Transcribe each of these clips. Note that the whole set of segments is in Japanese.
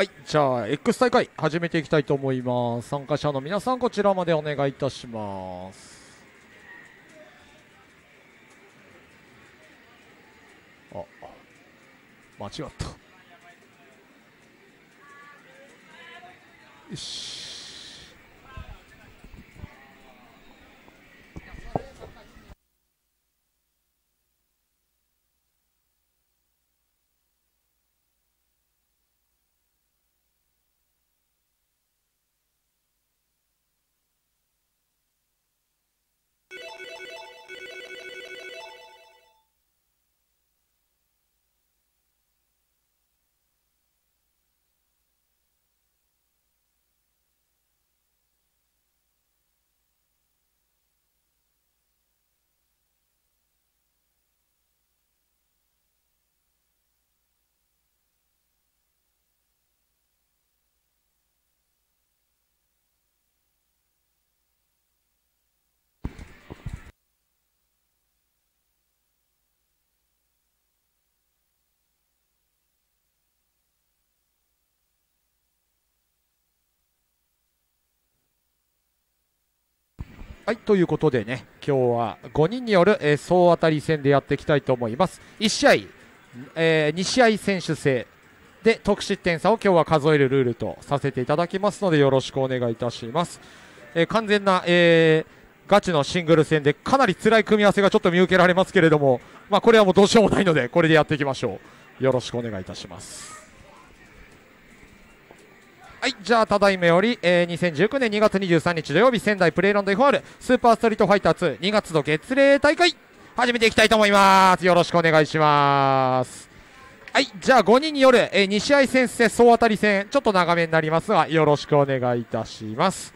はい、じゃあ X 大会始めていきたいと思います。参加者の皆さん、こちらまでお願いいたします。あ、間違った。よし。はい、ということでね、今日は5人による、総当たり戦でやっていきたいと思います。1試合、2試合選手制で得失点差を今日は数えるルールとさせていただきますので、よろしくお願いいたします。完全な、ガチのシングル戦でかなり辛い組み合わせがちょっと見受けられますけれども、まあ、これはもうどうしようもないので、これでやっていきましょう。よろしくお願いいたします。はい、じゃあただいまより、2019年2月23日土曜日、仙台PlayLand F1R スーパーストリートファイター2 2月の月例大会始めていきたいと思います。よろしくお願いします。はい、じゃあ5人による、2試合先生総当たり戦、ちょっと長めになりますがよろしくお願いいたします。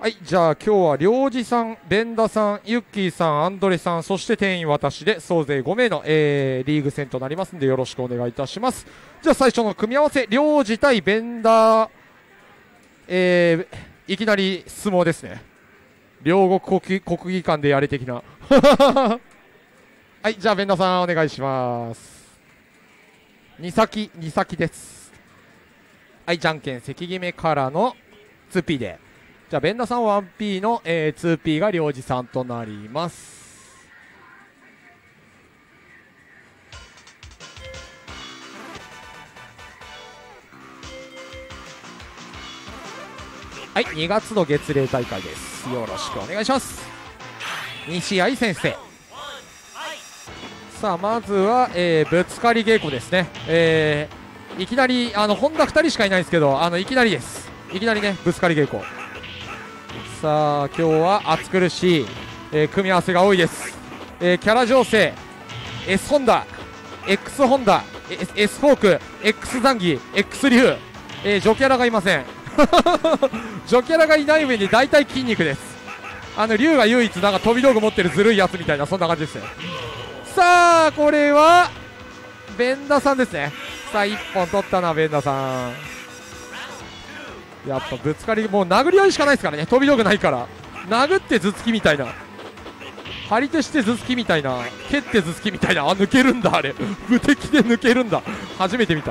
はい、じゃあ今日は涼次さん、ベンダさん、ゆっきーさん、アンドレさん、そして店員私で総勢5名の、リーグ戦となりますのでよろしくお願いいたします。じゃあ最初の組み合わせ、涼次対ベンダ、いきなり相撲ですね。両国国技館でやれ的なはい、じゃあベンダさんお願いします。2先です。はい、じゃんけん関決めからの 2P で、じゃあベンダさん 1P の、2P が涼次さんとなります。はい、2月の月例大会です。よろしくお願いします。2試合先生、さあまずは、ぶつかり稽古ですね。いきなり本田2人しかいないんですけど、いきなりです。いきなりね、ぶつかり稽古。さあ今日は暑苦しい、組み合わせが多いです。キャラ情勢 S ホンダ、 X ホンダ、 S フォーク、 X ザンギ、 X リュウ、ジョキャラがいませんジョキャラがいない上に大体筋肉です。龍が唯一なんか飛び道具持ってるずるいやつみたいな、そんな感じですね。さあこれはベンダさんですね。さあ1本取ったな、ベンダさん。やっぱぶつかり、もう殴り合いしかないですからね。飛び道具ないから殴って頭突きみたいな、張り手して頭突きみたいな、蹴って頭突きみたいな。抜けるんだあれ無敵で抜けるんだ、初めて見た。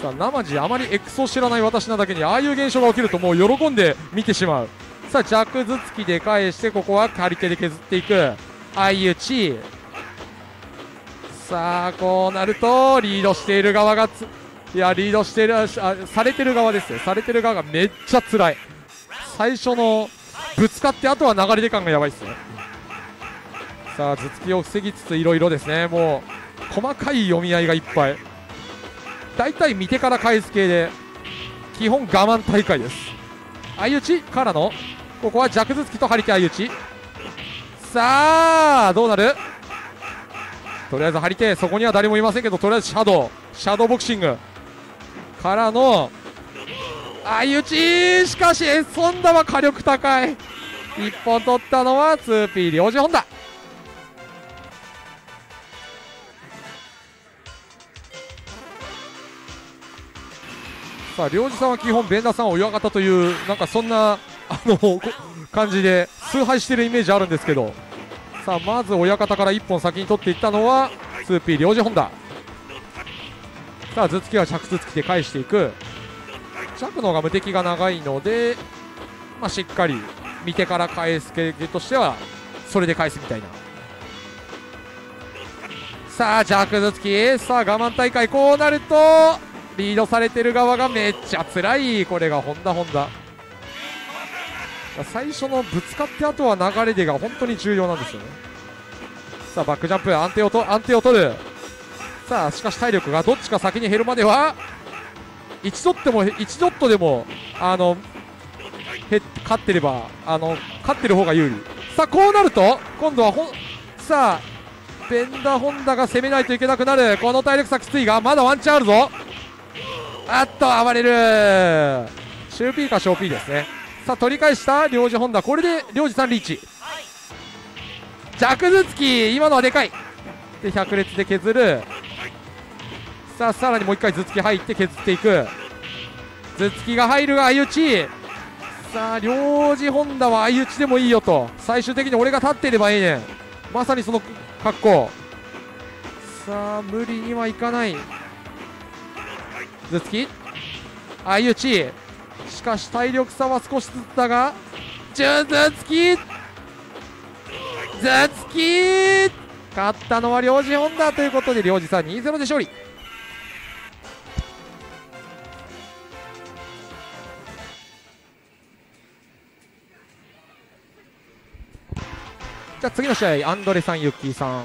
さあ生地あまり X を知らない私なだけに、ああいう現象が起きるともう喜んで見てしまう。さあ弱頭突きで返して、ここは張り手で削っていく相打ち。さあこうなるとリードしている側がいやリードしているされてる側ですよ。されてる側がめっちゃ辛い。最初のぶつかって、あとは流れ出感がやばいですね。さあ頭突きを防ぎつついろいろですね。もう細かい読み合いがいっぱい、大体見てから返す系で、基本我慢大会です。相打ちからの、ここは弱頭突きと張り手相打ち。さあどうなる。とりあえず張り手、そこには誰もいませんけど、とりあえずシャドーボクシングからの相打ち。しかし S ホンダは火力高い。1本取ったのは 2P 涼次ホンダ。さあ涼次さんは基本ベンダさんを親方という、なんかそんな感じで崇拝しているイメージあるんですけど、さあまず親方から1本先に取っていったのは 2P 涼次ホンダ。さあ頭突きは尺頭突きで返していく。尺の方が無敵が長いので、まあ、しっかり見てから返す系としてはそれで返すみたいな。さあ尺頭突き、さあ我慢大会、こうなるとリードされてる側がめっちゃ辛い。これがホンダ最初のぶつかってあとは流れでが本当に重要なんですよね。さあバックジャンプ、安定を取る。さあしかし体力がどっちか先に減るまでは1ドットでも勝ってれば勝ってる方が有利。さあこうなると今度はさあベンダーホンダが攻めないといけなくなる。この体力差きついがまだワンチャンあるぞ。あっと暴れる。シューピーかショーピーですね。さあ取り返した領事ホンダ、これで領事さんリーチ。弱頭突き、今のはでかいで百列で削る。さあさらにもう一回頭突き入って削っていく。頭突きが入るが相打ち。さあ領事ホンダは相打ちでもいいよと、最終的に俺が立っていればいいねん、まさにその格好。さあ無理にはいかない。頭突き相打ち、しかし体力差は少しずつだが頭突き、頭突き勝ったのは領事ホンダということで領事さん 2-0 で勝利。じゃあ次の試合、アンドレさん、ゆっきーさん。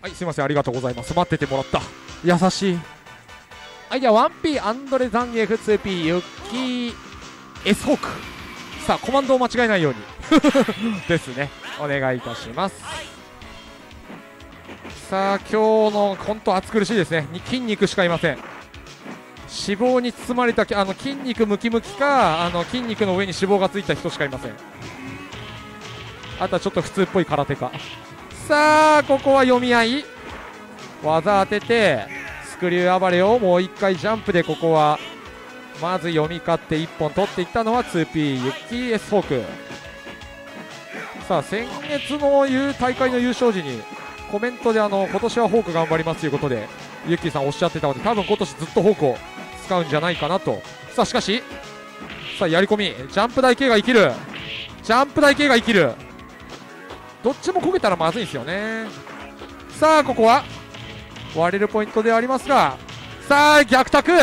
はい、すいません、ありがとうございます。待っててもらった、優しい。はい、では 1P アンドレザン F2P ゆっきー S ホーク。さあコマンドを間違えないようにですね、お願いいたします。さあ今日の本当暑苦しいですね。筋肉しかいません。脂肪に包まれた筋肉ムキムキか筋肉の上に脂肪がついた人しかいません。あとはちょっと普通っぽい空手か。さあここは読み合い、技当ててスクリュー暴れをもう1回ジャンプで、ここはまず読み勝って1本取っていったのは 2P ゆっきー S ホーク。さあ先月の大会の優勝時にコメントで今年はホーク頑張りますということでゆっきーさんおっしゃってたので、多分今年ずっとホークを使うんじゃないかなと。さあしかし、さあやり込み、ジャンプ台形が生きる、ジャンプ台形が生きる、どっちもこけたらまずいんですよね。さあここは割れるポイントでありますが、さあ逆卓、こ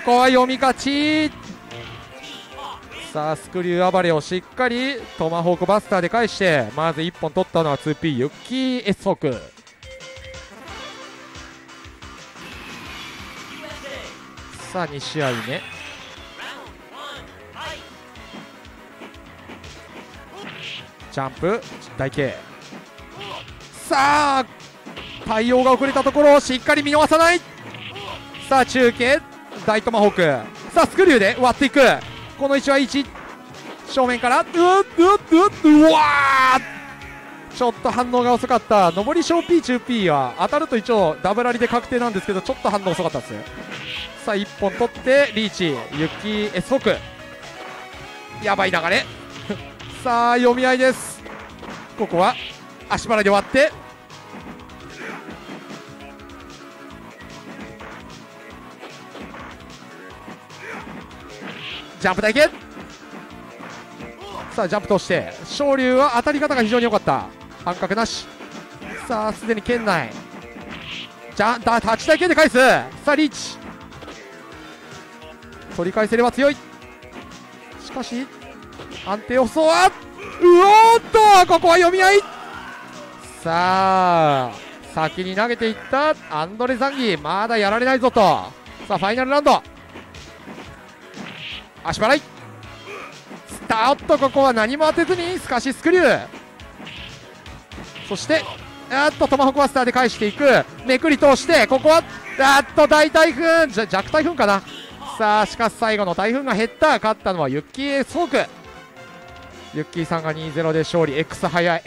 こは読み勝ち。さあスクリュー暴れをしっかりトマホークバスターで返して、まず1本取ったのは 2P ゆっきー S ホーク。さあ2試合目、ジャンプ台形。さあ対応が遅れたところをしっかり見逃さない。さあ中継大トマホーク、さあスクリューで割っていく。この位置は1、正面からちょっと反応が遅かった。上り小 P 中 P は当たると一応ダブラリで確定なんですけど、ちょっと反応遅かったです。さあ1本取ってリーチ、ゆっきー S ホーク、やばい流れ。さあ読み合いです。ここは足払いで割って、ジャンプ台形。さあジャンプ通して、昇龍は当たり方が非常に良かった、半角なし。さあすでに圏内、じゃあ立ち台形で返す。さあリーチ、取り返せれば強い。しかし安定をそう、ここは読み合い。さあ先に投げていったアンドレ・ザンギ、まだやられないぞと。さあファイナルラウンド、足払い、ここは何も当てずに、すかしスクリュー、そしてトマホークバスターで返していく、めくり通してここは大台風弱台風かな。さあしかし最後の台風が減った。勝ったのはゆっきー総区、ゆっきーさんが 2-0 で勝利。 X 早い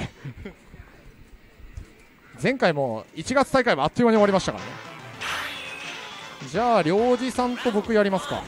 前回も1月大会もあっという間に終わりましたからね。じゃあ良次さんと僕やりますか。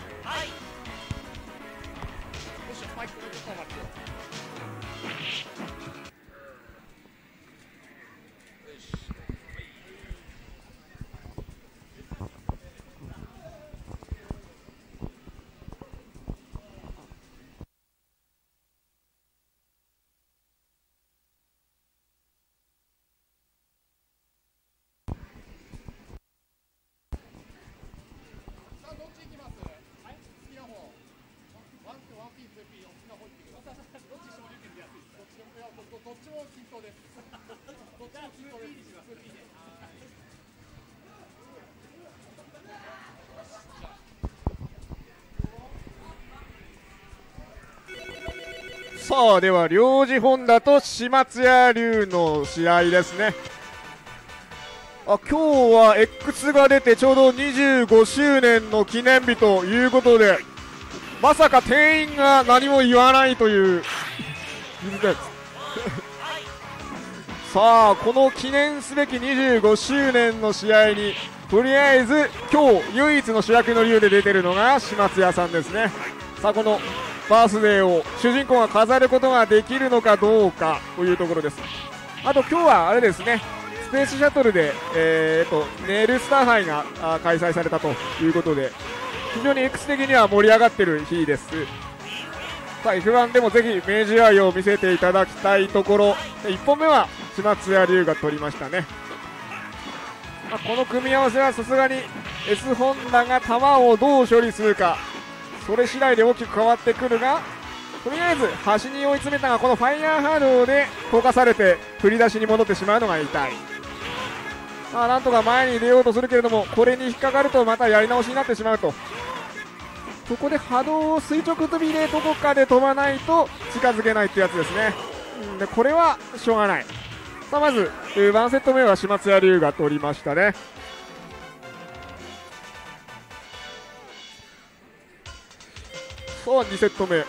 さあでは領事本田と島津屋龍の試合ですね。あ、今日は X が出てちょうど25周年の記念日ということで、まさか店員が何も言わないというさあこの記念すべき25周年の試合にとりあえず今日唯一の主役の龍で出てるのが島津屋さんですね。さあこのバースデーを主人公が飾ることができるのかどうかというところです。あと今日はあれですね、スペースシャトルで、ネルスター杯が開催されたということで、非常に X 的には盛り上がってる日です。さあ F1 でもぜひ明治愛を見せていただきたいところ。1本目は島津屋龍が取りましたね。まあ、この組み合わせはさすがに S ホンダが球をどう処理するか、それ次第で大きく変わってくるが、とりあえず端に追い詰めたがこのファイヤーハードで溶かされて振り出しに戻ってしまうのが痛い。さあなんとか前に出ようとするけれども、これに引っかかるとまたやり直しになってしまうと。そこで波動を垂直飛びでどこかで飛ばないと近づけないってやつですね。でこれはしょうがない。さあまず1セット目は島津屋龍が取りましたね。さあ2セット目、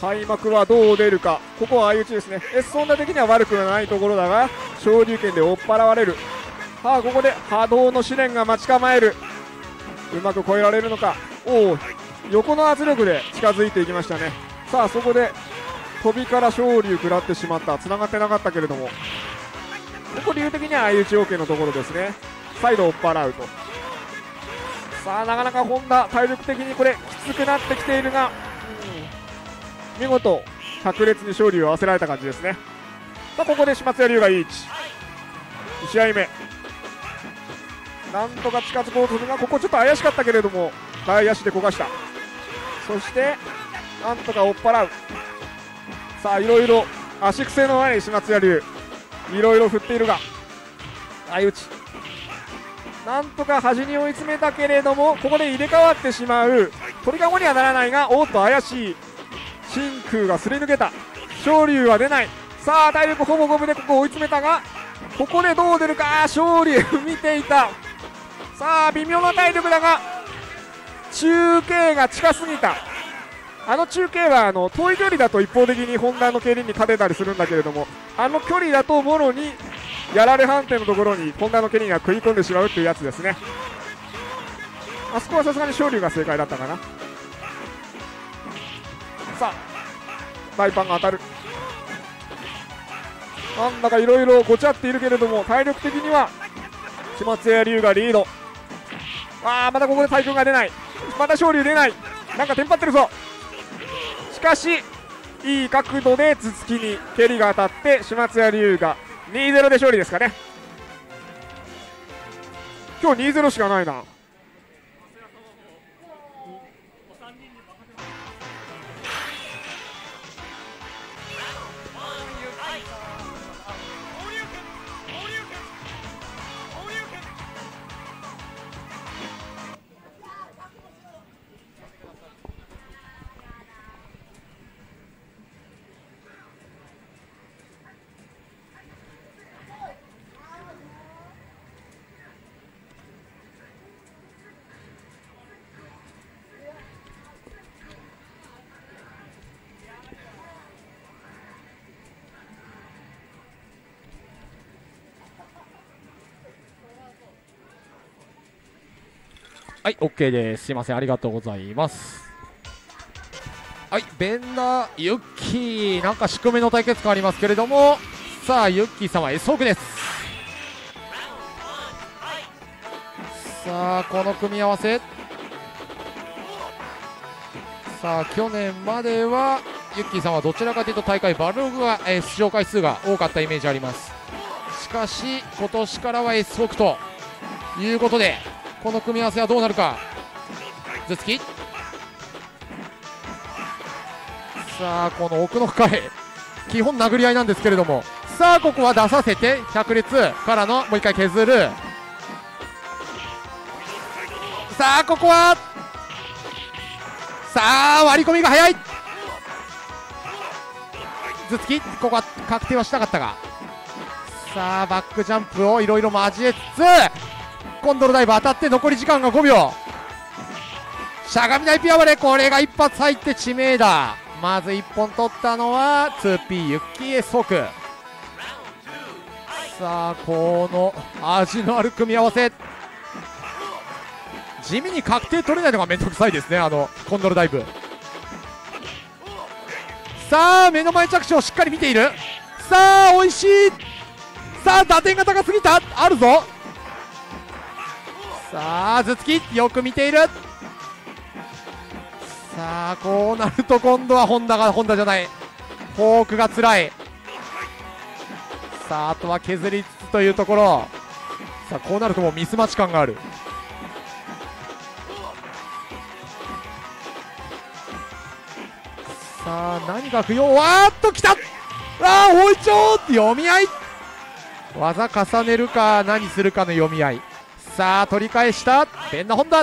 開幕はどう出るか。ここは相打ちですね。 S ホンダ的には悪くはないところだが昇竜拳で追っ払われる。さあここで波動の試練が待ち構える。うまく越えられるのか。おお、横の圧力で近づいていきましたね。さあそこで飛びから昇竜食らってしまった。つながってなかったけれども、ここ理由的には相打ち OK のところですね。サイド追っ払うと。さあなかなかホンダ体力的にこれきつくなってきているが、見事白烈に勝利を合わせられた感じですね。さあここで島津屋龍がいい位置、2試合目なんとか近づこうとするが、ここちょっと怪しかったけれども外野手で焦がした。そしてなんとか追っ払う。さあいろいろ足癖のない島津屋龍、いろいろ振っているが相打ち、なんとか端に追い詰めたけれども、ここで入れ替わってしまう。鳥籠にはならないが、おっと怪しい真空がすり抜けた。昇龍は出ない。さあ体力ほぼ五分でここ追い詰めたが、ここでどう出るか。昇龍見ていた。さあ微妙な体力だが中継が近すぎた。あの中継は遠い距離だと一方的にホンダの競輪に勝てたりするんだけれども、あの距離だともろにやられ判定のところにホンダの競輪が食い込んでしまうというやつですね。あそこはさすがに昇龍が正解だったかな。さあ大パンが当たる。なんだかいろいろごちゃっているけれども、体力的には島津屋龍がリード。ああまたここで対空が出ない。また昇龍出ない。なんかテンパってるぞ。しかしいい角度で頭突きに蹴りが当たって島津屋龍が 2-0 で勝利ですかね。今日 2-0 しかないな。はい、 OK です。すいません、ありがとうございます。はい、ベンダーゆっきー、なんか宿命の対決感ありますけれども、さあゆっきー様 S 奥です。さあこの組み合わせ、さあ去年まではゆっきーさんはどちらかというと大会バルログが出場回数が多かったイメージあります。しかし今年からは S 奥ということで、この組み合わせはどうなるか。頭突き、さあこの奥の深い基本殴り合いなんですけれども、さあここは出させて百列からのもう一回削る。さあここは、さあ割り込みが早い。頭突き、ここは確定はしたかったが、さあバックジャンプをいろいろ交えつつコンドルダイブ当たって、残り時間が5秒。しゃがみ台ピアバレ、これが一発入って致命だ。まず1本取ったのは 2P ゆっきー S 奥。さあこの味のある組み合わせ、地味に確定取れないのがめんどくさいですね、あのコンドルダイブ。さあ目の前着地をしっかり見ている。さあおいしい。さあ打点が高すぎた、あるぞ。さあ頭突き、よく見ている。さあこうなると今度は本田じゃないフォークがつらい。さああとは削りつつというところ。さあこうなるともうミスマッチ感がある。さあ何が不要、わーっときた、ああ包丁読み合い、技重ねるか何するかの読み合い。さあ取り返したベンダ本田、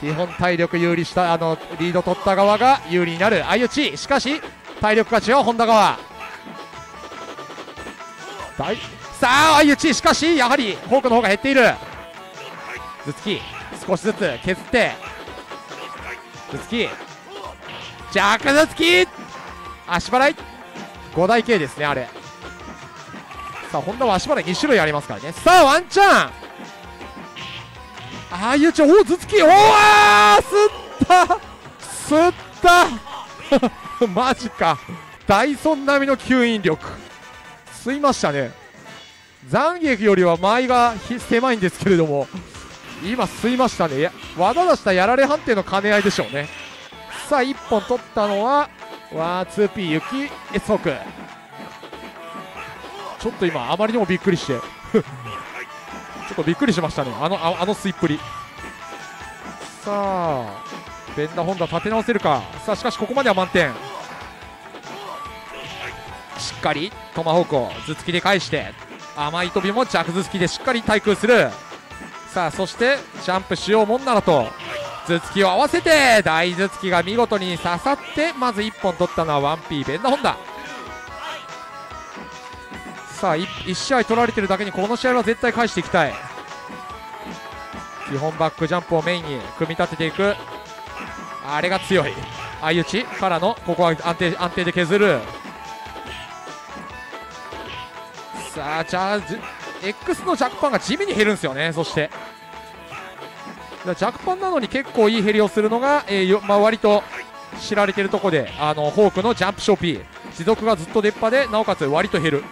基本体力有利した、あのリード取った側が有利になる相打ち。しかし体力勝ちは本田側。さあ相打ち、しかしやはりフォークの方が減っている。頭突き少しずつ削って、頭突き着座付き、足払い5台系ですね、あれ。さあ本田は足払い2種類ありますからね。さあワンチャン、ああいうちょ、おお頭突き、おおあー吸ったマジか、ダイソン並みの吸引力吸いましたね。斬撃よりは前が狭いんですけれども、今吸いましたね。技出したやられ判定の兼ね合いでしょうね。さあ1本取ったのは 2P ゆっきー S 奥。ちょっと今あまりにもびっくりしてちょっとびっくりしましたね、あの吸いっぷり。さあベンダ本田立て直せるか。さあしかしここまでは満点、しっかりトマホークを頭突きで返して、甘い飛びも着頭突きでしっかり対空する。さあそしてジャンプしようもんならと頭突きを合わせて、大頭突きが見事に刺さって、まず1本取ったのは 1P ベンダホンダ。さあ 1試合取られてるだけに、この試合は絶対返していきたい。基本バックジャンプをメインに組み立てていく、あれが強い。相打ちからのここは安定で削る。さあじゃあ X のジャックパンが地味に減るんですよね。そしてジャックパンなのに結構いいヘリをするのが、割と知られてるとこで、ホークのジャンプショー P、 持続がずっと出っ歯で、なおかつ割と減る。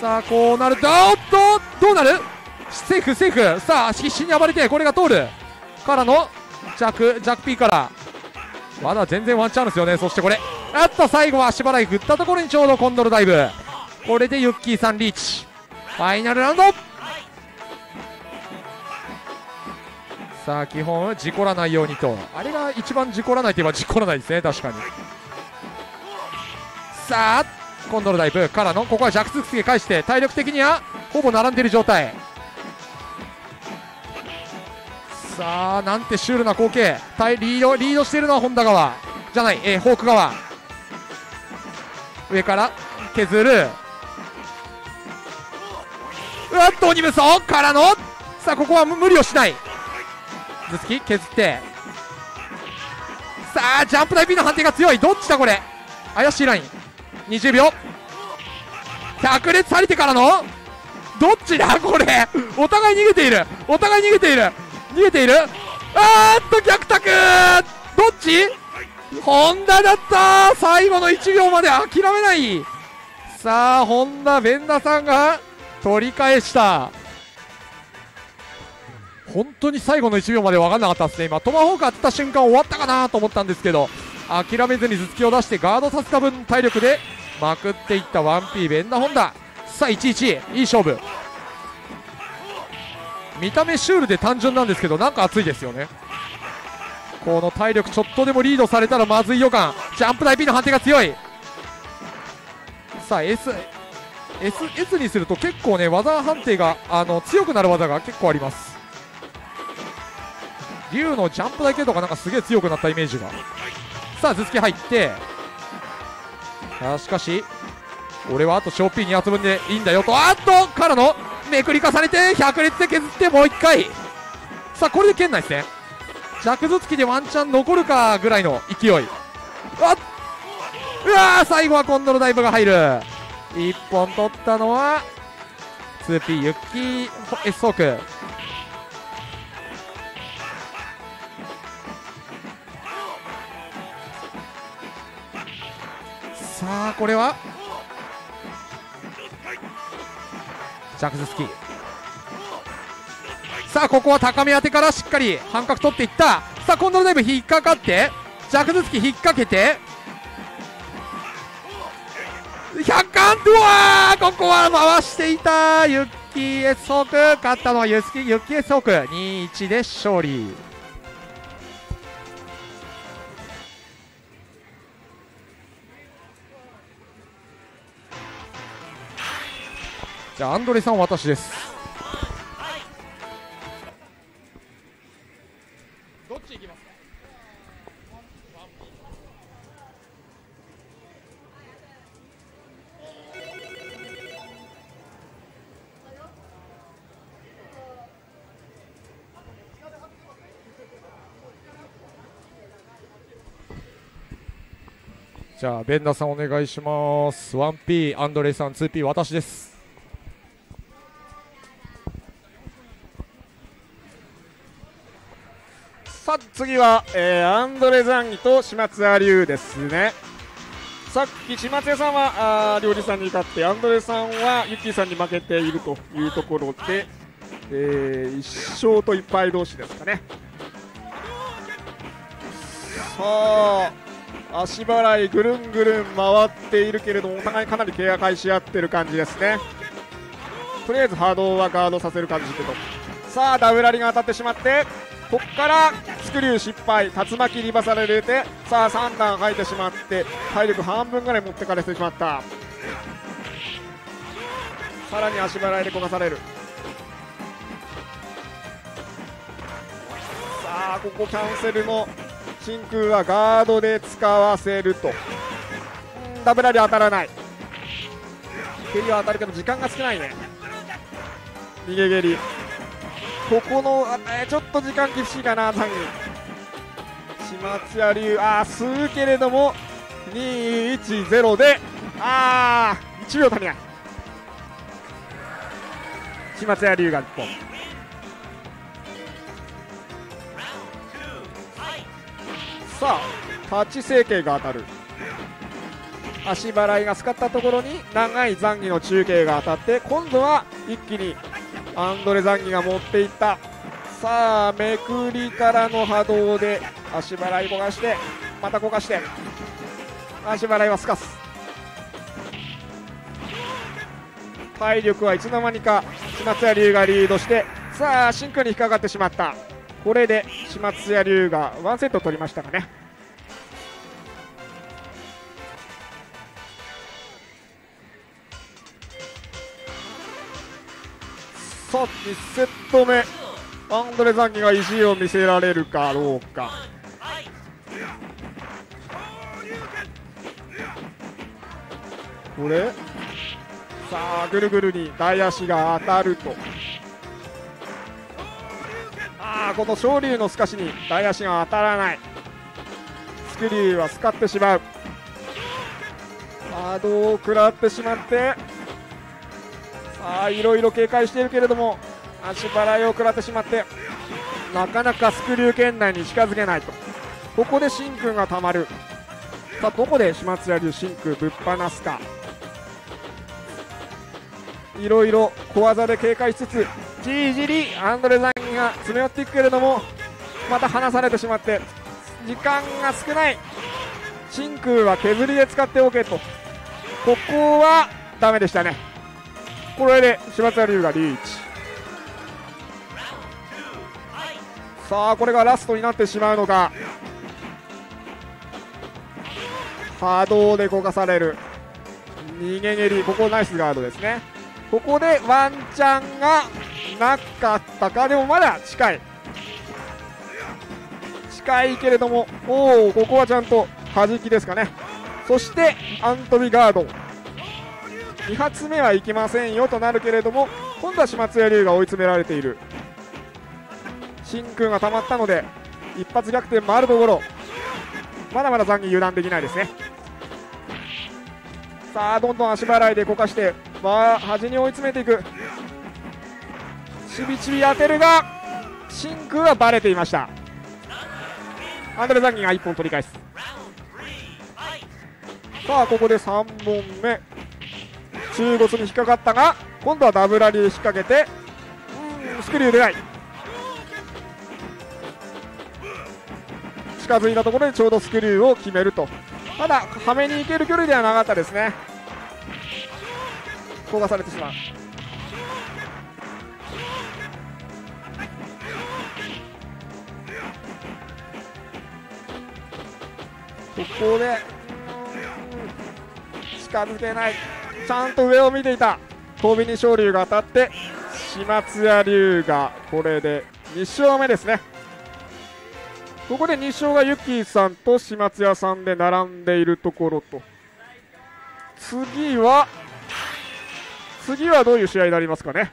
さあこうなると、おっとどうなる、セーフセーフ。さあ必死に暴れて、これが通るからのジャック P から、まだ全然ワンチャンですよね。そしてこれあっと最後は足払い振ったところにちょうどコンドルダイブ。これでゆっきーさんリーチ、ファイナルラウンド。さあ基本事故らないようにと、あれが一番事故らないといえば事故らないですね、確かに。さあコンドルダイブからのここは弱突きで返して、体力的にはほぼ並んでいる状態。さあなんてシュールな光景、リードしているのは本田側じゃない、フォーク側。上から削る、うわっと鬼武装からの、さあここは無理をしない、頭突き削って、さあジャンプ台 B の判定が強い。どっちだこれ、怪しいライン。20秒、百列されてからの、どっちだこれ、お互い逃げている逃げている。逆択。どっち？本田だった。最後の1秒まで諦めない。さあ本田、ベンダさんが取り返した。本当に最後の1秒まで分かんなかったですね。今トマホーク当てた瞬間終わったかなと思ったんですけど、諦めずに頭突きを出してガードさせた分体力でまくっていった 1P ベンダ本田。さあ 1-1、いい勝負。見た目シュールで単純なんですけど、なんか熱いですよね。この体力ちょっとでもリードされたらまずい予感。ジャンプ台 B の判定が強い。さあ S にすると結構ね、技判定が強くなる技が結構あります。竜のジャンプ台系とかなんかすげえ強くなったイメージが。さあ頭突き入って、あしかし俺はあと小 P2 発分でいいんだよと、からのめくり重ねて百列で削ってもう1回。さあこれで圏内ですね。着頭突きでワンチャン残るかぐらいの勢い。最後は今度のダイブが入る。1本取ったのは 2P ゆっきー S ソーク。さあこれは着頭突き。さあここは高め当てからしっかり半角取っていった。さあ今度のダイブ引っかかって着頭突き引っ掛けて100巻。うわー、ここは回していた。ゆっきー S ソーク、勝ったのはゆっきー S ソーク。 2-1 で勝利。じゃあアンドレさんは私です。どっち行きますか？じゃあベンダさんお願いします。 1P アンドレさん、 2P 私です。さあ次は、アンドレザンギと島津亜龍ですね。さっき島津さんは両理さんに勝って、アンドレさんはユッキーさんに負けているというところで、1勝と1敗同士ですかね。さあ足払いぐるんぐるん回っているけれども、お互いかなり警戒し合ってる感じですね。とりあえず波動はガードさせる感じけど、さあダブラリが当たってしまって、ここからスクリュー失敗、竜巻リバーサル入れて、さあ3段入ってしまって体力半分ぐらい持ってかれてしまった。さらに足払いでこなされる。さあここキャンセルの真空はガードで使わせると、ダブラリ当たらない。蹴りは当たるけど時間が少ないね。逃げ蹴り、ここのちょっと時間厳しいかな。単に島津亜龍吸うけれども210で1秒足りない。島津亜龍が1本。さあ立ち成形が当たる。足払いが使ったところに長いザンギの中継が当たって、今度は一気にアンドレザンギが持っていった。さあめくりからの波動で足払い焦がして、また焦がして、足払いはすかす。体力はいつの間にか島津亜龍がリードして、さあ真空に引っかかってしまった。これで島津亜龍が1セット取りましたかね。さあ1セット目、アンドレザンギが意地を見せられるかどうか。これさあぐるぐるに台足が当たると、この昇龍のすかしに台足が当たらない。スクリューはすかってしまう。波動を食らってしまって、いろいろ警戒しているけれども足払いを食らってしまって、なかなかスクリュー圏内に近づけないと。ここで真空がたまる。さあどこで島津弥流真空ぶっ放すか。いろいろ小技で警戒しつつ、じりじりアンドレザインが詰め寄っていくけれども、また離されてしまって時間が少ない。真空は削りで使っておけと。ここはダメでしたね。これで島津弥流がリーチ。さあこれがラストになってしまうのか。波動で動かされる。逃げ蹴り、ここナイスガードですね。ここでワンチャンがなかったか。でもまだ近い近いけれども、おお、ここはちゃんと弾きですかね。そしてアントビガード、2発目はいきませんよとなるけれども、今度は島津弥流が追い詰められている。真空がたまったので一発逆転もあるところ、まだまだ残機油断できないですね。さあどんどん足払いでこかして、まあ端に追い詰めていく。ちびちび当てるが真空はバレていました。アンドレ・ザンギが1本取り返す。さあここで3本目、中骨に引っかかったが、今度はダブラリー引っ掛けて、スクリュー出ない。近づいたところでちょうどスクリューを決めると。ただはめに行ける距離ではなかったですね。焦がされてしまう。ここで近づけない。ちゃんと上を見ていた。飛びに昇龍が当たって、島津弥流がこれで2勝目ですね。ここで2勝がゆっきーさんと島津弥さんで並んでいるところと。次はどういう試合になりますかね。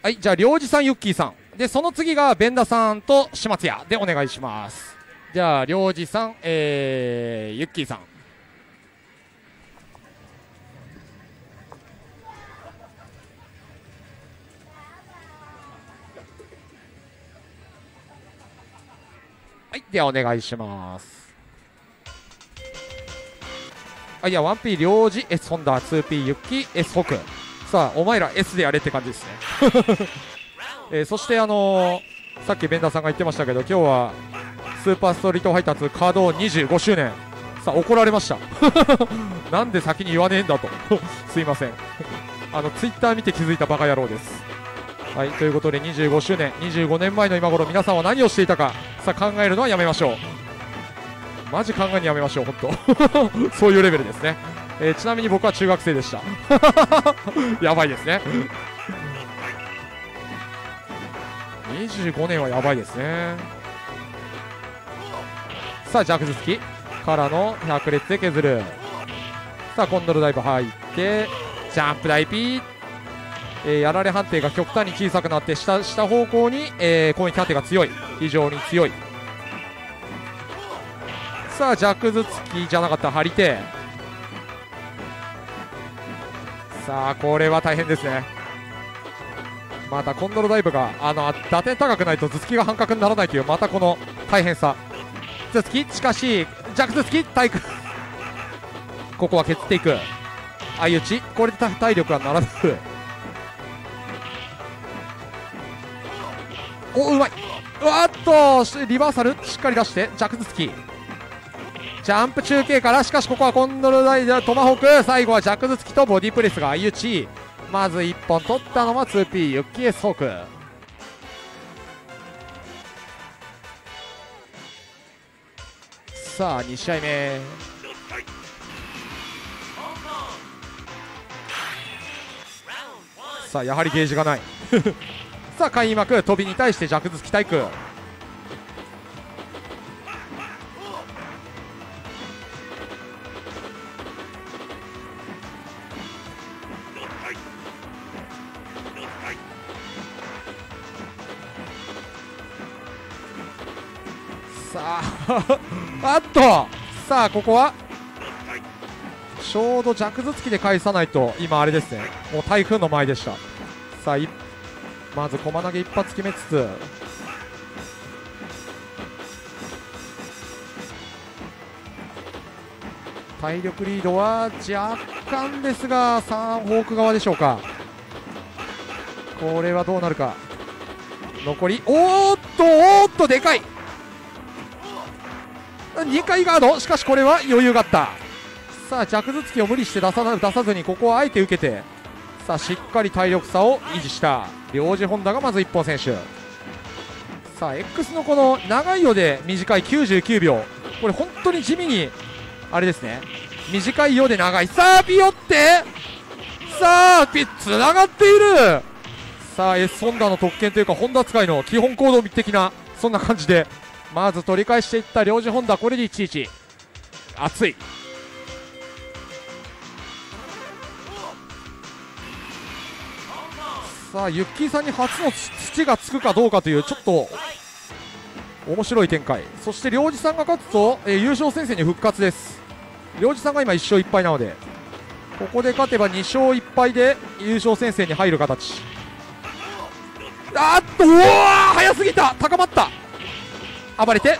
はい、じゃあ涼次さん、ゆっきーさんで、その次がベンダさんと島津弥でお願いします。じゃあ涼次さん、ゆっきーさん。はい、ではお願いします。あ、いや 1P 涼次、 S 本田、 2P ゆっきー、 S 北。さあお前ら S でやれって感じですねそしてさっきベンダーさんが言ってましたけど、今日はスーパーストリート配達稼働25周年。さあ怒られましたなんで先に言わねえんだとすいませんツイッター見て気づいたバカ野郎です。はい、ということで25周年、25年前の今頃皆さんは何をしていたか。さあ考えるのはやめましょう。マジ考えるのやめましょう、本当そういうレベルですね。ちなみに僕は中学生でしたやばいですね25年はやばいですね。さあジャクズ付きからの百列で削る。さあコンドルダイブ入ってジャンプダイピー、やられ判定が極端に小さくなって下方向に、攻撃判定が強い、非常に強い。さあジャクズ付きじゃなかった張り手。さあこれは大変ですね。またコンドルダイブが打点高くないと頭突きが半角にならないという、またこの大変さ。頭突きしかし弱頭突き体育ここは削っていく。相打ち、これで体力はならずお、うまい。うわっとリバーサルしっかり出して弱頭突き、ジャンプ中継から、しかしここはコンドルダイブ、トマホーク、最後はジャクズ付きとボディプレスが相打ち。まず1本取ったのは 2P ゆっきー、 S ホーク。さあ2試合目、さあやはりゲージがないさあ開幕飛びに対してジャクズ付き体育。さあさあここはちょうど弱頭突きで返さないと、今あれですね、もう台風の前でした。さあまず駒投げ一発決めつつ、体力リードは若干ですが3フォーク側でしょうか。これはどうなるか。残り、おーっとおーっとでかい2回ガード、しかしこれは余裕があった。さあ弱頭突きを無理して出さずにここはあえて受けて、さあしっかり体力差を維持した領事本田がまず一本選手。さあ X のこの長いようで短い99秒、これ本当に地味にあれですね、短いようで長い。さあピヨって、さあピッつながっている。さあ S ホンダの特権というかホンダ使いの基本行動的なそんな感じで、まず取り返していった領事ホンダ、これで1-1、熱い。さあゆっきーさんに初の土がつくかどうかというちょっと面白い展開。そして領事さんが勝つと、優勝戦線に復活です。領事さんが今1勝1敗なので、ここで勝てば2勝1敗で優勝戦線に入る形。うわー早すぎた、高まった、暴れて。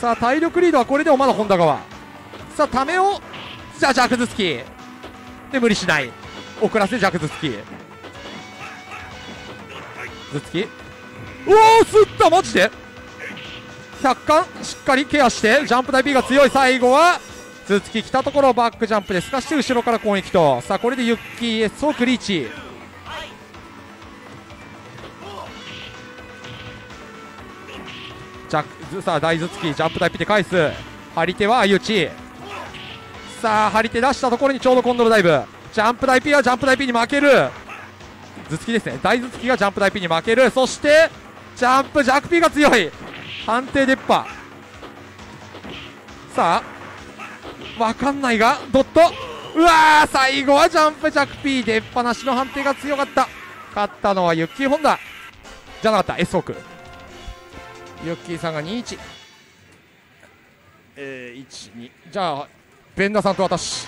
さあ体力リードはこれでもまだ本田側。さあためを、じゃあ弱頭突きで無理しない、遅らせ弱頭突き、頭突き、うおーすった、マジで100巻しっかりケアして、ジャンプ台 B が強い。最後は頭突き来たところをバックジャンプで透かして後ろから攻撃と。さあこれでユッキー S をクリーチ。さあ大頭突きジャンプ台 P で返す、張り手は相打ち。さあ張り手出したところにちょうどコンドルダイブ、ジャンプ台 P はジャンプ台 P に負ける、頭突きですね、大頭突きがジャンプ台 P に負ける。そしてジャンプ弱 P が強い、判定出っ歯。さあわかんないがドット、うわー最後はジャンプ弱 P 出っ放しの判定が強かった。勝ったのはユッキーホンダじゃなかった、 S ホーク。ユッキーさんが 2-1、1-2。じゃあベンダさんと私、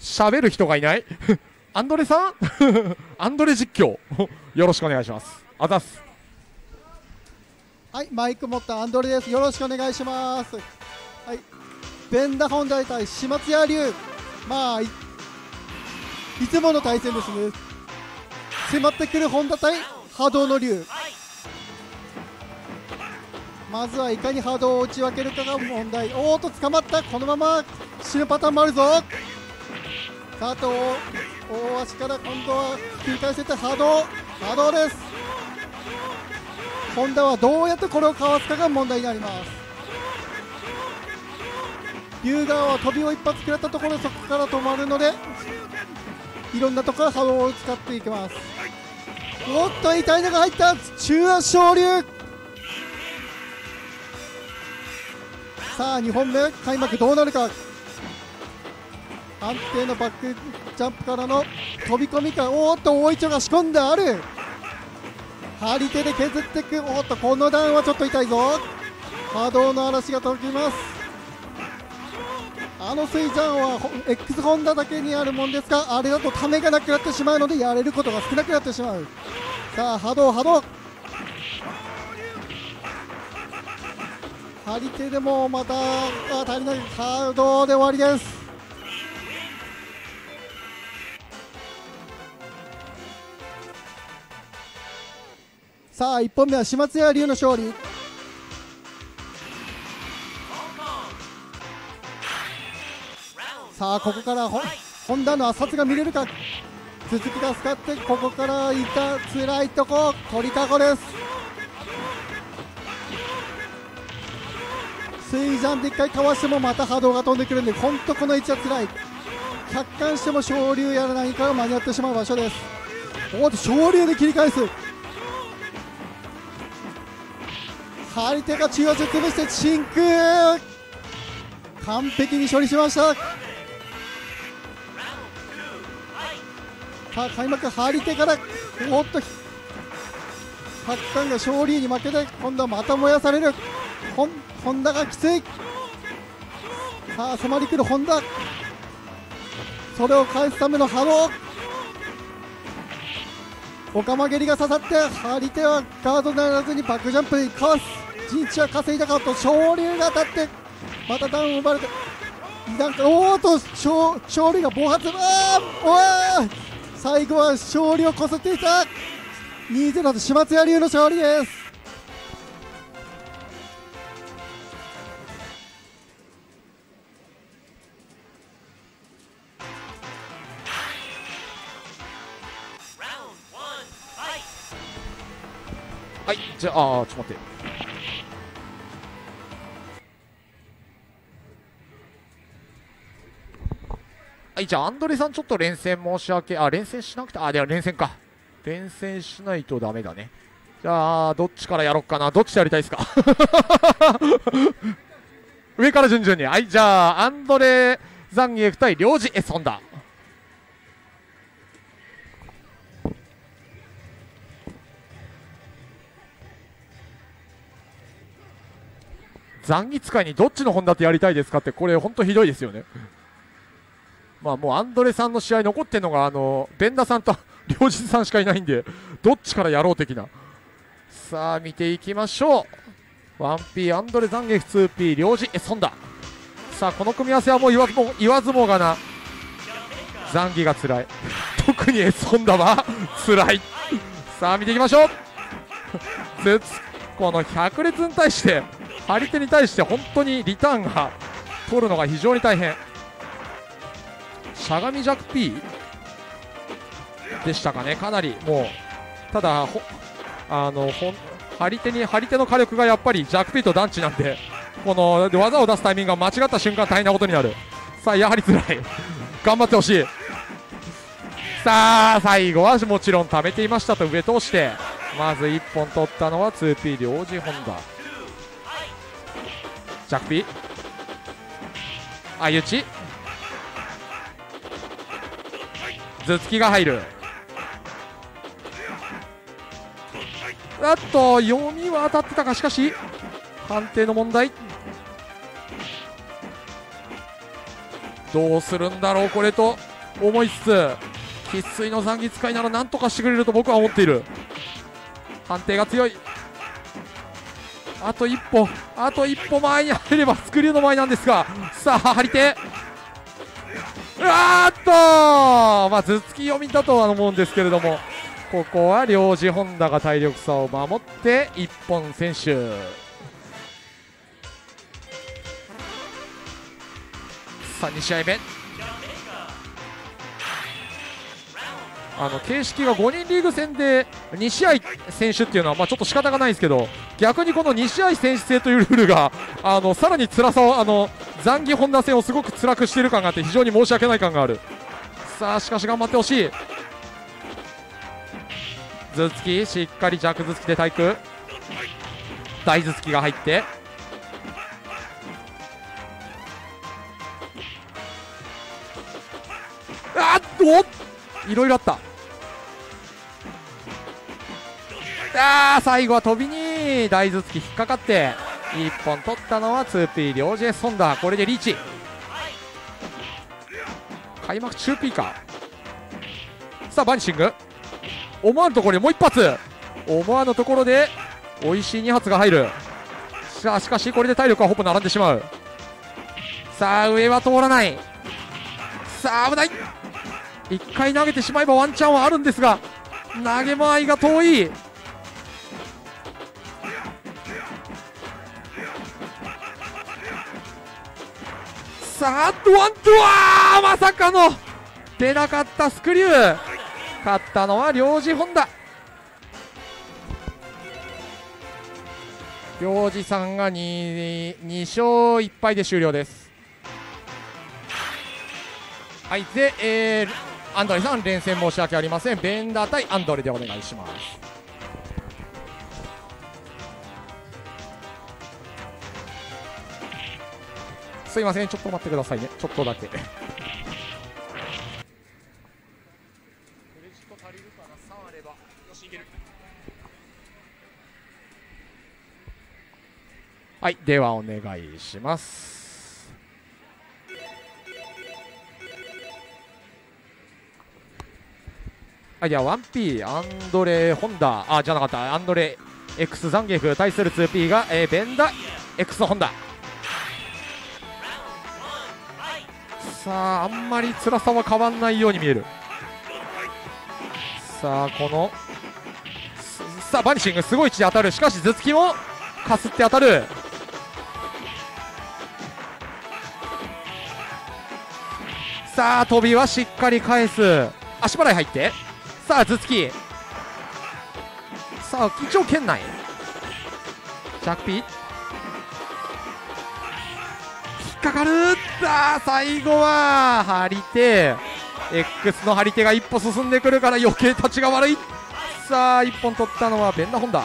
喋る人がいないアンドレさんアンドレ実況よろしくお願いします。あざす。はい、マイク持ったアンドレです、よろしくお願いします。はい、ベンダホンダ対島津屋龍、まあ いつもの対戦ですね。迫ってくるホンダ対波動の龍、まずはいかに波動を打ち分けるかが問題。おーっと捕まった、このまま死ぬパターンもあるぞ。あと大足から今度は切り返していった波動です。ホンダはどうやってこれをかわすかが問題になります。龍側は飛びを一発食らったところでそこから止まるので、いろんなところから波動を使っていきます。おっと痛いのが入った、中足昇龍。さあ2本目開幕どうなるか。安定のバックジャンプからの飛び込みか、おーっと大一丁が仕込んである、張り手で削っていく。おーっとこの段はちょっと痛いぞ、波動の嵐が届きます。あの水ジャンは X ホンダだけにあるもんですが、あれだとためがなくなってしまうのでやれることが少なくなってしまう。さあ波動張り手でもまた足りない、波動で終わりです。さあ1本目は島津屋龍の勝利。さあここから本田の圧殺が見れるか、続きが使って、ここからいたつらいとこ鳥かごです。水ジャンで1回かわしてもまた波動が飛んでくるんで、本当この位置はつらい。客観しても昇竜やらないかが間に合ってしまう場所です。おっと昇竜で切り返す、張り手が中足を潰して真空、完璧に処理しました。さあ開幕、張り手からおっとパッカンが勝利に負けて、今度はまた燃やされる。本田がきつい。さあ迫り来る本田、それを返すための波動、岡間蹴りが刺さって、張り手はガードならずにバックジャンプにかわす。陣地は稼いだかと昇竜が当たって、またダウン奪われて、なんかおーっと勝利が暴発、最後は勝利をこすっていた。2-0 と島津屋流の勝利です。はい、じゃあちょっと待って、はい、じゃあアンドレさんちょっと連戦申し訳、連戦しなくて、では連戦か、連戦しないとダメだね。じゃあどっちからやろっかな、どっちやりたいですか上から順々に。はい、じゃあアンドレ・ザンギエフ対領事 S ホンダ。ザンギ使いにどっちのホンダってやりたいですかって、これ本当ひどいですよねまあもうアンドレさんの試合残ってるのがベンダさんと両人さんしかいないんで、どっちからやろう的な。さあ見ていきましょう。 1P アンドレザンゲフ、 2P 領事 S ホンダ。さあこの組み合わせはもう言わずもがな、ザンギがつらい特に S ホンダはつらいさあ見ていきましょうこの百列に対して、張り手に対して本当にリターンが取るのが非常に大変。しゃがみジャック P でしたかね、かなりもう、ただ張り手の火力がやっぱりジャック P と団地なんで、この技を出すタイミングが間違った瞬間大変なことになる。さあやはりつらい頑張ってほしい。さあ最後はもちろん溜めていましたと上通して、まず1本取ったのは 2P 領事ホンダ。ジャック P 相打ち、頭突きが入る。あと読みは当たってたか、しかし判定の問題、どうするんだろうこれと思いつつ、生粋の残機使いなら何とかしてくれると僕は思っている。判定が強い。あと一歩、あと一歩前に入ればスクリューの前なんですが、さあ張り手、まあ頭突き読みだとは思うんですけれども、ここは領事ホンダが体力差を守って一本選手。さあ2試合目、形式が5人リーグ戦で2試合選手っていうのはまあちょっと仕方がないんですけど、逆にこの2試合選手制というルールがさらに辛さを残機ホンダ戦をすごく辛くしている感があって、非常に申し訳ない感がある。さあしかし頑張ってほしい。頭突きしっかり弱頭突きで対空、大頭突きが入って、いろいろあった。最後は飛びに大頭突き引っかかって1本取ったのは 2P 領事 S ホンダ。これでリーチ、開幕中 P か。さあバニシング、思わぬところにもう一発、思わぬところでおいしい2発が入る。さあしかしこれで体力はほぼ並んでしまう。さあ上は通らない。さあ危ない、1回投げてしまえばワンチャンはあるんですが、投げ間合いが遠い。さあワントワー、まさかの出なかったスクリュー。勝ったのは領事ホンダ。行司さんが 2勝1敗で終了です。はい。で、アンドレさん連戦申し訳ありません。ベンダー対アンドレでお願いします。すいません、ちょっと待ってくださいね、ちょっとだけ。はい、ではお願いします。はい、では 1P アンドレ・ホンダ、あ、じゃなかった、アンドレ・ X ザンギエフ対する 2P が、ベンダ・ X ホンダ。さあ、あんまり辛さは変わんないように見える。さあ、このさあバニシングすごい位置で当たる。しかし頭突きもかすって当たる。さあ飛びはしっかり返す。足払い入って、さあ頭突き、さあ一応圏内着ピ引っかかる。さあ最後は張り手 X の張り手が一歩進んでくるから余計立ちが悪い。さあ一本取ったのはベンダホンダ。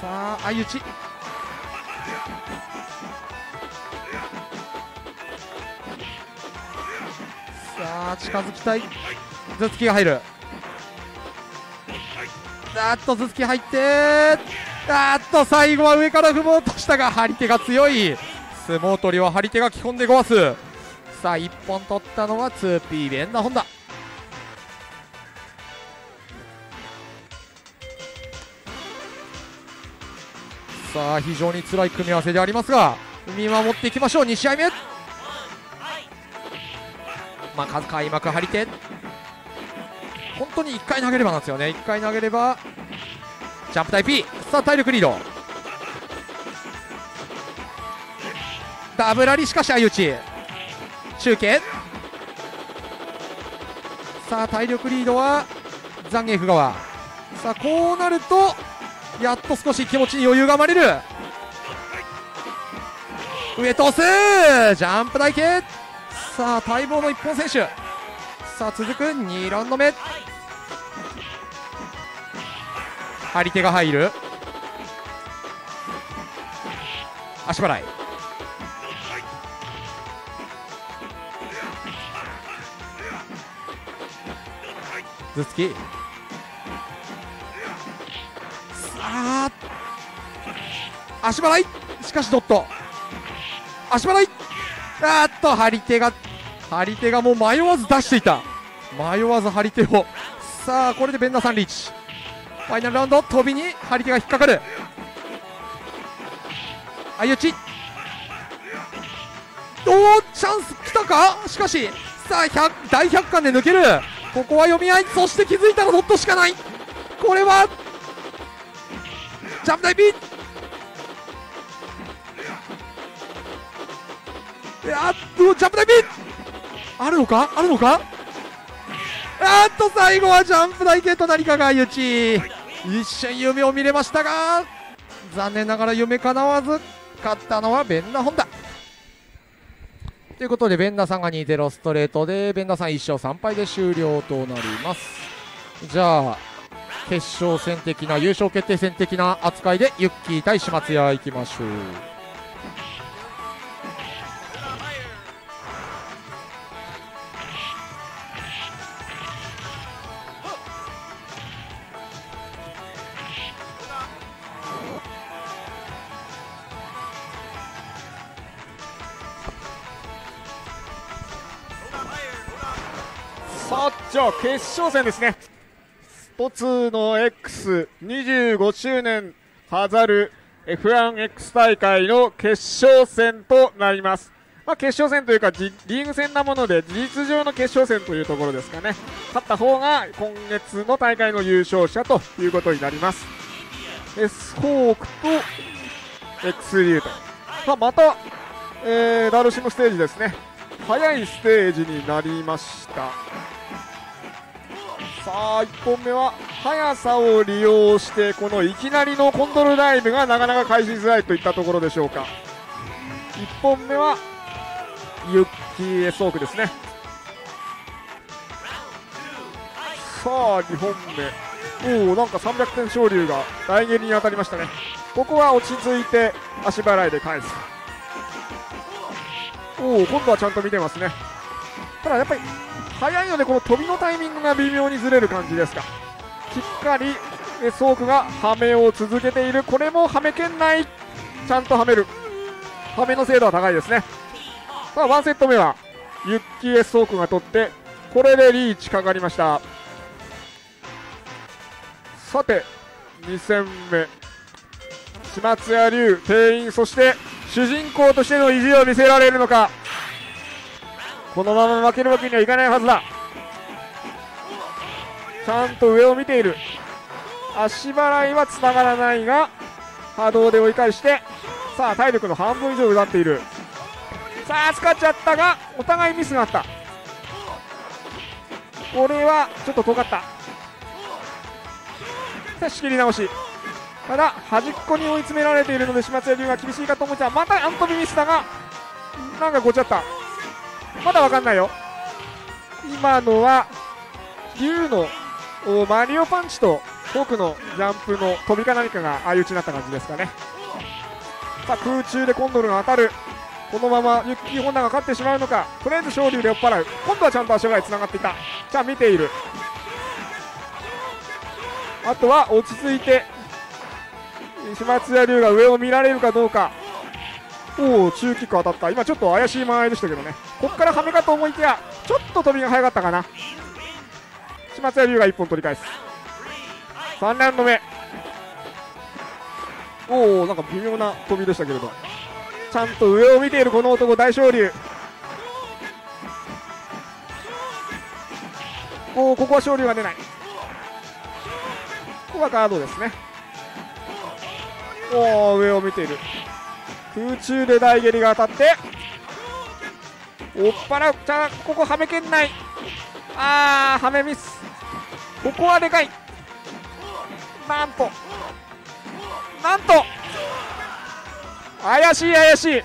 さあ相打ち、さあ近づきたい。頭突きが入る。頭突き入って、最後は上から踏もうとしたが張り手が強い。相撲取りは張り手が基本で壊す。さあ1本取ったのは 2P ベンダホンダ。さあ非常に辛い組み合わせでありますが見守っていきましょう。2試合目、まあ、開幕張り手本当に1回投げればなんですよね。1回投げればジャンプ対 P。 さあ体力リード、ダブラリ、しかし相打ち中継。さあ体力リードはザンゲーフ側。さあこうなるとやっと少し気持ちに余裕が生まれる。上通すジャンプ台形。さあ待望の一本選手。さあ続く2ラウンド目、張り手が入る。足払い、頭突き、足払い、しかしドット足払い、張り手がもう迷わず出していた、迷わず張り手を。さあこれでベンダーさんリーチ。ファイナルラウンド、飛びに張り手が引っかかる。相打ち、おーチャンス来たか。しかしさあ大100巻で抜ける。ここは読み合い、そして気づいたらドットしかない。これはジャンプ台 B。ジャンプ台 B あるのか、あるのか。最後はジャンプ台 K と何かが相打ち。一瞬夢を見れましたが残念ながら夢叶わず、勝ったのはベンダホンダということで、ベンダさんが 2-0 ストレートで、ベンダさん1勝3敗で終了となります。じゃあ決勝戦的な、優勝決定戦的な扱いでゆっきー対島津屋いきましょう。じゃあ決勝戦ですね。スト2の X25 周年飾る F1X 大会の決勝戦となります。まあ、決勝戦というかリーグ戦なもので、事実上の決勝戦というところですかね。勝った方が今月の大会の優勝者ということになります。ホークと X リュウと、また、ダルシムステージですね。早いステージになりました。さあ1本目は速さを利用して、このいきなりのコントロールダイブがなかなか返しづらいといったところでしょうか。1本目はゆっきーエスオークですね。さあ2本目、おお、なんか300点昇竜が大蹴りに当たりましたね。ここは落ち着いて足払いで返す。おお、今度はちゃんと見てますね。ただやっぱり速いので、この飛びのタイミングが微妙にずれる感じですか。しっかりエスオークがはめを続けている。これもはめ圏内、ちゃんとはめる、はめの精度は高いですね。さあ1セット目はユッキーエスオークが取って、これでリーチかかりました。さて2戦目、島津谷龍店員、そして主人公としての意地を見せられるのか。このまま負けるわけにはいかないはずだ。ちゃんと上を見ている。足払いはつながらないが波動で追い返して、さあ体力の半分以上奪っている。さあ使っちゃったが、お互いミスがあった。これはちょっと遠かった。さあ仕切り直し、ただ端っこに追い詰められているので島津谷龍が厳しいかと思った。またアントビミスだが、なんかごちゃった。まだ分かんないよ。今のは龍のマリオパンチとフォークのジャンプの飛びか何かが相打ちになった感じですかね。さあ空中でコンドルが当たる。このままユッキーホンダが勝ってしまうのか。とりあえず昇龍で追っ払う。今度はちゃんと足がいつながっていた。じゃあ見ている。あとは落ち着いて島津谷龍が上を見られるかどうか。おお、中キック当たった。今ちょっと怪しい間合いでしたけどね。ここからはめかと思いきや、ちょっと飛びが早かったかな。島津谷龍が1本取り返す。3ラウンド目、おお、なんか微妙な飛びでしたけれど、ちゃんと上を見ているこの男大昇龍。おお、ここは昇龍が出ない。ここはガードですね。おお、上を見ている。空中で大蹴りが当たって追っ払う。じゃあここはめ圏内、あーはめミス。ここはでかい。なんとなんと怪しい怪しい。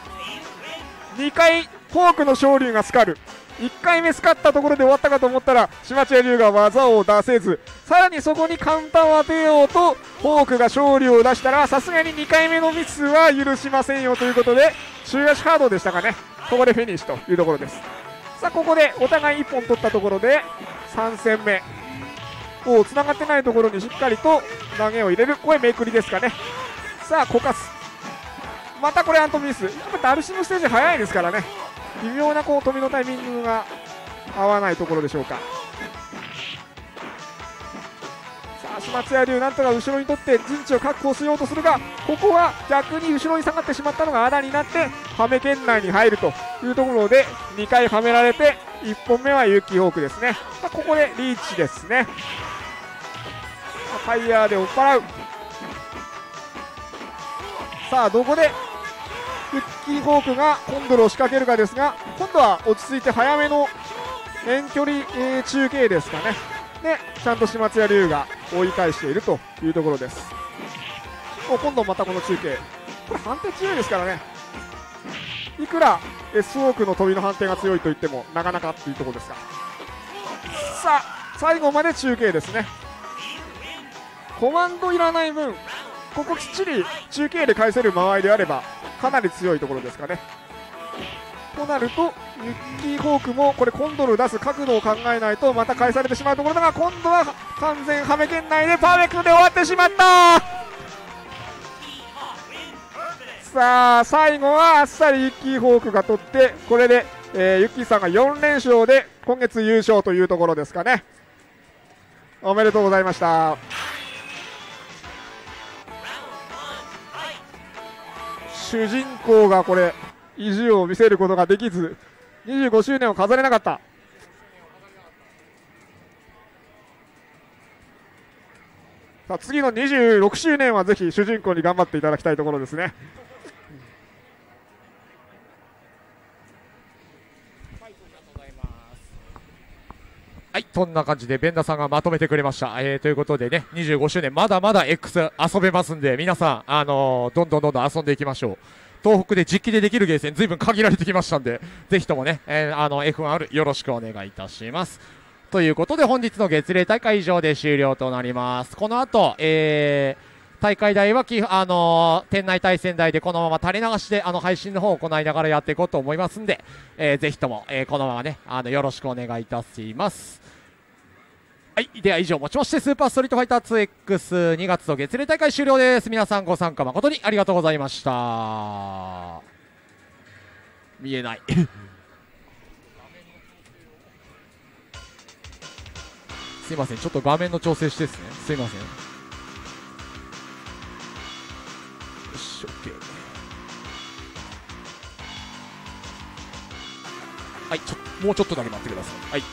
2回フォークの昇龍がスカる。1回目スカったところで終わったかと思ったら、島津谷龍が技を出せず、さらにそこにカウンターを当てようとフォークが勝利を出したら、さすがに2回目のミスは許しませんよということで、中足ハードでしたかね。ここでフィニッシュというところです。さあここでお互い1本取ったところで3戦目、おお、つながってないところにしっかりと投げを入れる。これめくりですかね。さあこかす。またこれアントミス。やっぱダルシムステージ早いですからね。微妙なこう飛びのタイミングが合わないところでしょうか。さあ島津谷龍なんとか後ろに取って陣地を確保しようとするが、ここは逆に後ろに下がってしまったのが穴になってはめ圏内に入るというところで、2回はめられて1本目はユッキーホークですね。さあここでリーチですね。ファイヤーで追っ払う。さあどこでユッキーホークがコンドルを仕掛けるかですが、今度は落ち着いて早めの遠距離中継ですかね。でちゃんと島津谷龍が追い返しているというところです。今度またこの中継、これ判定強いですからね。いくら S オークの飛びの判定が強いといってもなかなかっていうところですが、さあ最後まで中継ですね。コマンドいらない分、ここきっちり中継で返せる間合いであればかなり強いところですかね。となるとユッキーホークもこれコンドル出す角度を考えないとまた返されてしまうところだが、今度は完全はめ圏内でパーフェクトで終わってしまった。さあ最後はあっさりユッキーホークが取って、これでユッキーさんが4連勝で今月優勝というところですかね。おめでとうございました。主人公がこれ意地を見せることができず、25周年を飾れなかった。さあ次の26周年はぜひ主人公に頑張っていただきたいところですね。はい、こんな感じでベンダさんがまとめてくれました、ということでね、25周年まだまだ X 遊べますんで、皆さん、どんどん遊んでいきましょう。東北で実機でできるゲーセン随分限られてきましたんで、ぜひともね、F1R よろしくお願いいたします。ということで本日の月例大会以上で終了となります。この後、大会台は店内対戦台でこのまま垂れ流しで配信の方を行いながらやっていこうと思いますんで、ぜひとも、このままねよろしくお願いいたします。はい、では以上もちましてスーパーストリートファイター 2X 2月の月例大会終了です。皆さんご参加誠にありがとうございました。見えないすいません、ちょっと画面の調整してですね、すいません。よし、OK。はい、もうちょっとだけ待ってください。はい。